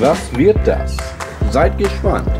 Was wird das? Seid gespannt!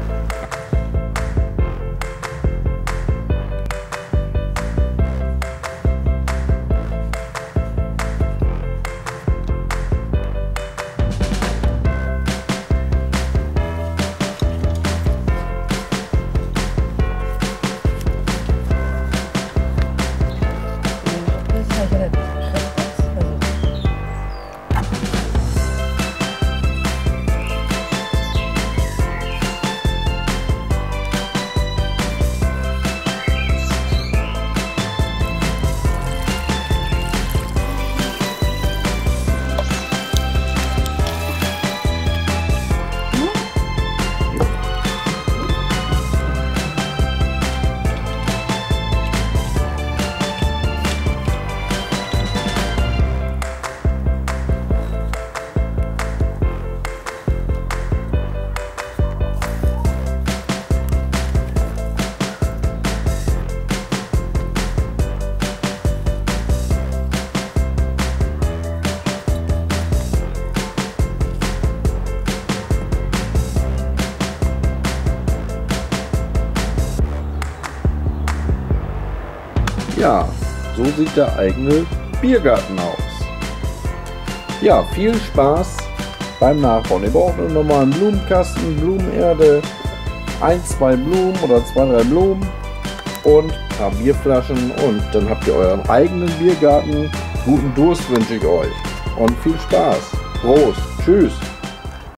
Ja, so sieht der eigene Biergarten aus. Ja, viel Spaß beim Nachbauen. Ihr braucht einen normalen Blumenkasten, Blumenerde, 1, 2 Blumen oder 2, 3 Blumen und ein paar Bierflaschen und dann habt ihr euren eigenen Biergarten. Guten Durst wünsche ich euch und viel Spaß. Prost, tschüss.